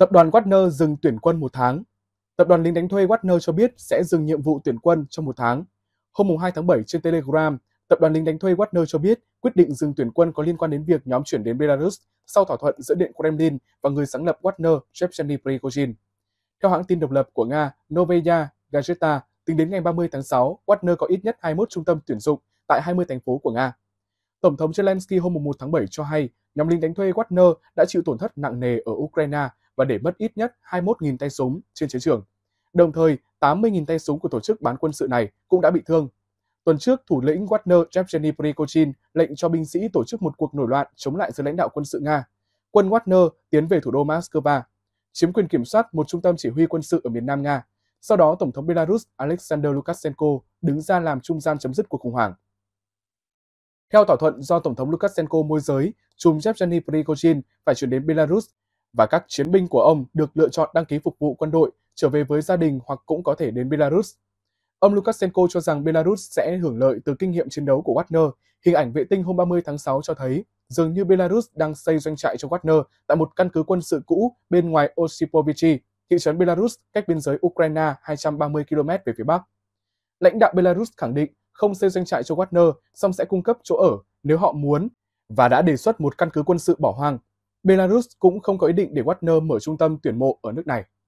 Tập đoàn Wagner dừng tuyển quân 1 tháng. Tập đoàn lính đánh thuê Wagner cho biết sẽ dừng nhiệm vụ tuyển quân trong 1 tháng. Hôm 2 tháng 7 trên Telegram, Tập đoàn lính đánh thuê Wagner cho biết quyết định dừng tuyển quân có liên quan đến việc nhóm chuyển đến Belarus sau thỏa thuận giữa Điện Kremlin và người sáng lập Wagner Yevgeny Prigozhin. Theo hãng tin độc lập của Nga Novaya Gazeta, tính đến ngày 30 tháng 6, Wagner có ít nhất 21 trung tâm tuyển dụng tại 20 thành phố của Nga. Tổng thống Zelensky hôm 1 tháng 7 cho hay nhóm lính đánh thuê Wagner đã chịu tổn thất nặng nề ở Ukraine và để mất ít nhất 21.000 tay súng trên chiến trường. Đồng thời, 80.000 tay súng của tổ chức bán quân sự này cũng đã bị thương. Tuần trước, thủ lĩnh Wagner Yevgeny Prigozhin lệnh cho binh sĩ tổ chức một cuộc nổi loạn chống lại dưới lãnh đạo quân sự Nga. Quân Wagner tiến về thủ đô Moskva, chiếm quyền kiểm soát một trung tâm chỉ huy quân sự ở miền Nam Nga. Sau đó, Tổng thống Belarus Alexander Lukashenko đứng ra làm trung gian chấm dứt cuộc khủng hoảng. Theo thỏa thuận do Tổng thống Lukashenko môi giới, chùm Yevgeny Prigozhin phải chuyển đến Belarus và các chiến binh của ông được lựa chọn đăng ký phục vụ quân đội, trở về với gia đình hoặc cũng có thể đến Belarus. Ông Lukashenko cho rằng Belarus sẽ hưởng lợi từ kinh nghiệm chiến đấu của Wagner. Hình ảnh vệ tinh hôm 30 tháng 6 cho thấy dường như Belarus đang xây doanh trại cho Wagner tại một căn cứ quân sự cũ bên ngoài Osipovichi, thị trấn Belarus cách biên giới Ukraine 230 km về phía Bắc. Lãnh đạo Belarus khẳng định không xây doanh trại cho Wagner, song sẽ cung cấp chỗ ở nếu họ muốn và đã đề xuất một căn cứ quân sự bỏ hoang. Belarus cũng không có ý định để Wagner mở trung tâm tuyển mộ ở nước này.